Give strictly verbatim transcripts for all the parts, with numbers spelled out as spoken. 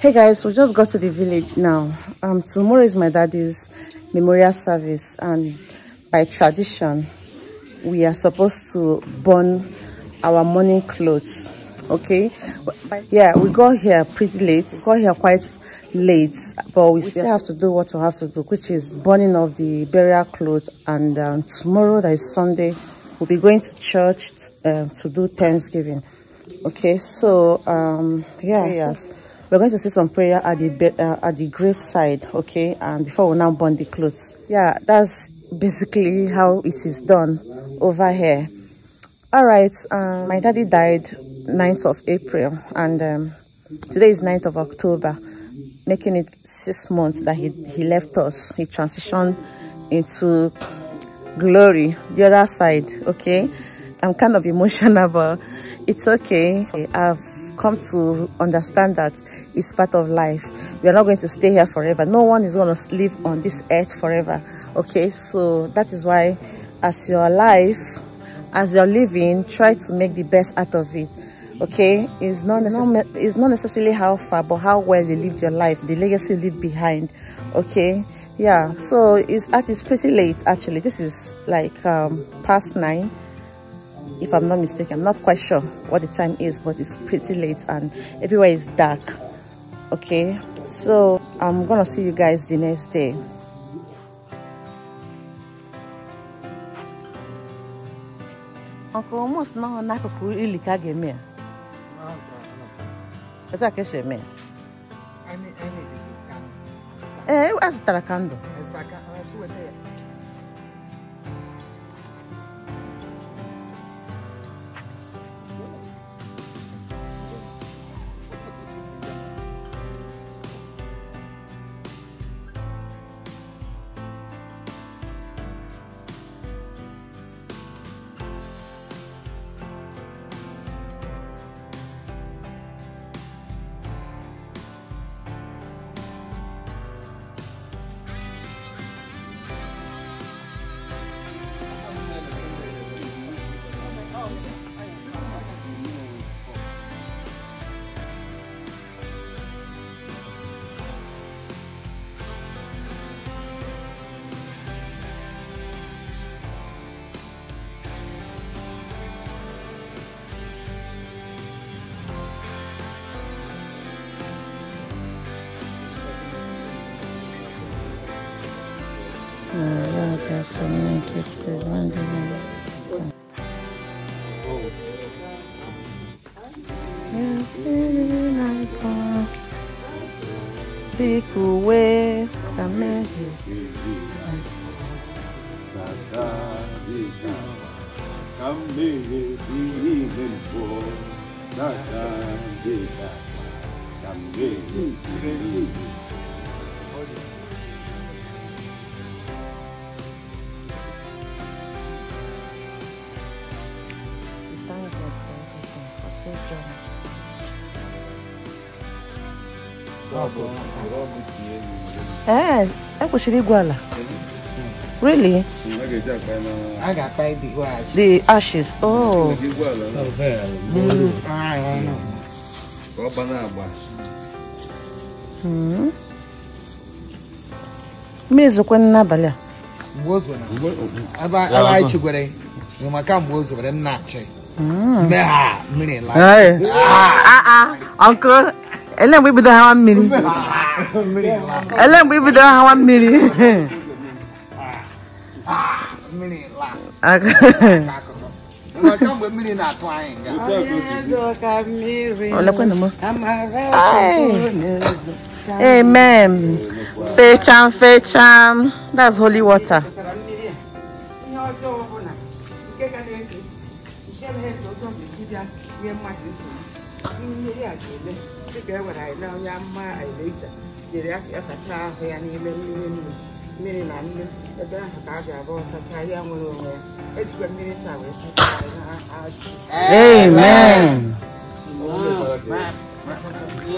Hey guys, we just got to the village now. Um tomorrow is my daddy's memorial service, and by tradition we are supposed to burn our morning clothes. Okay, yeah, we got here pretty late. We got here quite late, but we still have to do what we have to do, which is burning of the burial clothes. And um, tomorrow, that is Sunday, we'll be going to church uh, to do Thanksgiving. Okay, so um yeah, yes, we're going to say some prayer at the uh, at the grave side. Okay, and before we now burn the clothes. Yeah, that's basically how it is done over here. All right, um my daddy died ninth of April, and um today is ninth of October, making it six months that he he left us. He transitioned into glory, the other side. Okay, I'm kind of emotional, but it's okay. I've come to understand that it's part of life. We are not going to stay here forever. No one is going to live on this earth forever. Okay, so that is why, as you're alive, as you're living, try to make the best out of it. Okay, it's not, it's not necessarily how far, but how well you lived your life, the legacy you leave behind. Okay, yeah, so it's actually it's pretty late actually. This is like um past nine, if I'm not mistaken. I'm not quite sure what the time is, but it's pretty late and everywhere is dark. Okay, so I'm gonna see you guys the next day. Uncle, almost now, I could really can't get me. What's that? Catch me. Eh, what's that? Can't do. Eh, I should iguala. Really? I got by the ashes. The ashes. Oh. Mm. I know. Hmm. Mezo kwenna bala. Bozo na. Aba aba ichugore. You maka bozo but I'm not che. Hmm. Nah, me like. Ah ah, uncle. And then we be there one minute. And then we be there one minute. Ah, minute laugh. I come with minute not trying. Amen. Fecham, fecham. That's holy water. Amen.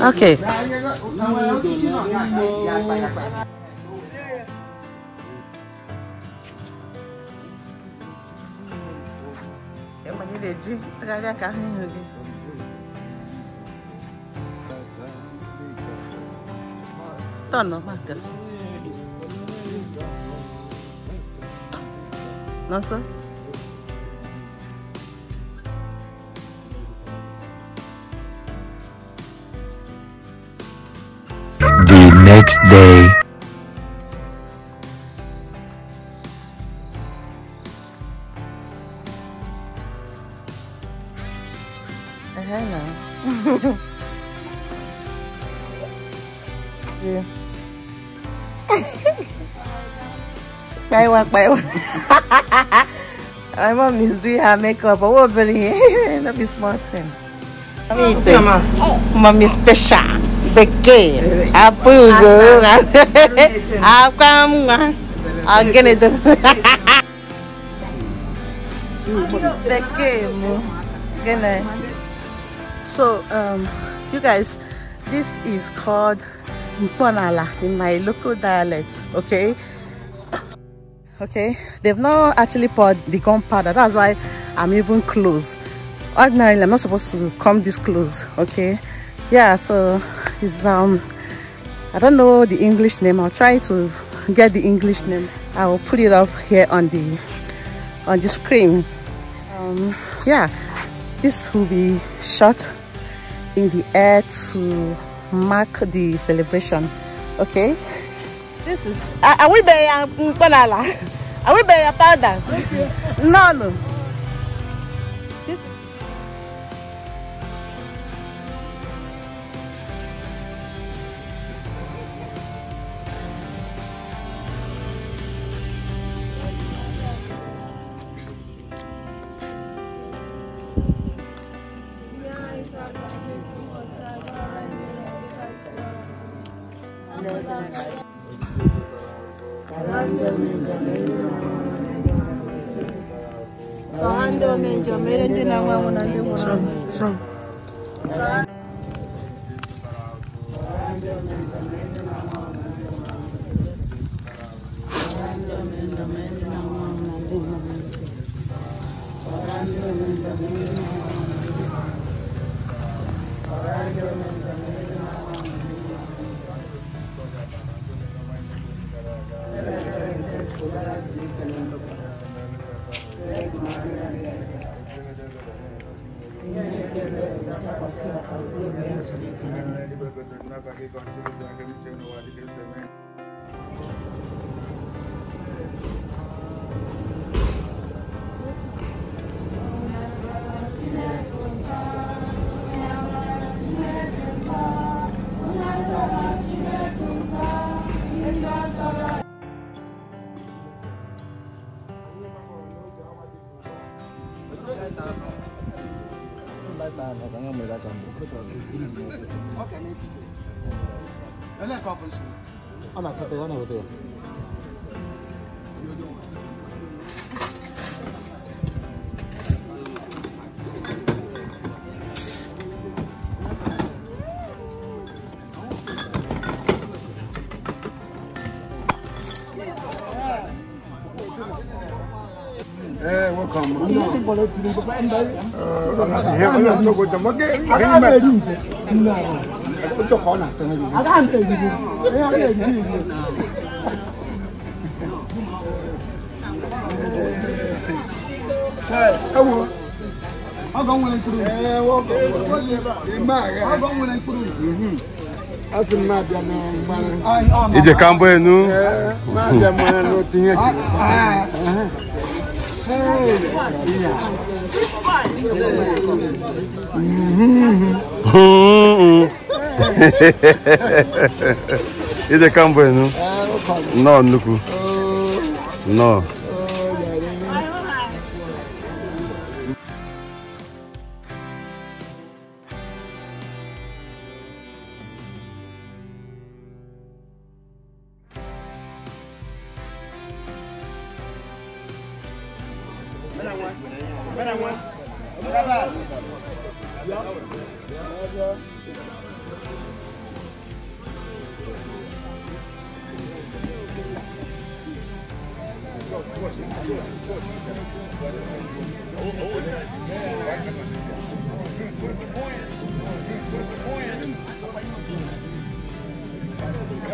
Okay. Torna, Matheus. Nossa. The next day. Hello. Yeah. I walk by one. My mom is doing her makeup. I won't be not be smart thing. Mommy special. Becky. I pull girl. I come. I get it. Becky. So um, you guys, this is called Mponala in my local dialect, okay? Okay, they've not actually poured the gunpowder, that's why I'm even close. Ordinarily, I'm not supposed to come this close, okay? Yeah, so it's, um, I don't know the English name, I'll try to get the English name. I will put it up here on the, on the screen. Um, yeah, this will be shot in the air to mark the celebration, okay? This is I will be a Mponala. I will be a powder. No, no. This. E de campo é nu. Mas é mano tinha. E de campo é nu. Não, Nuku. Não.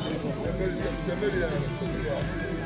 Thank you. Semeli, semeli, semeli.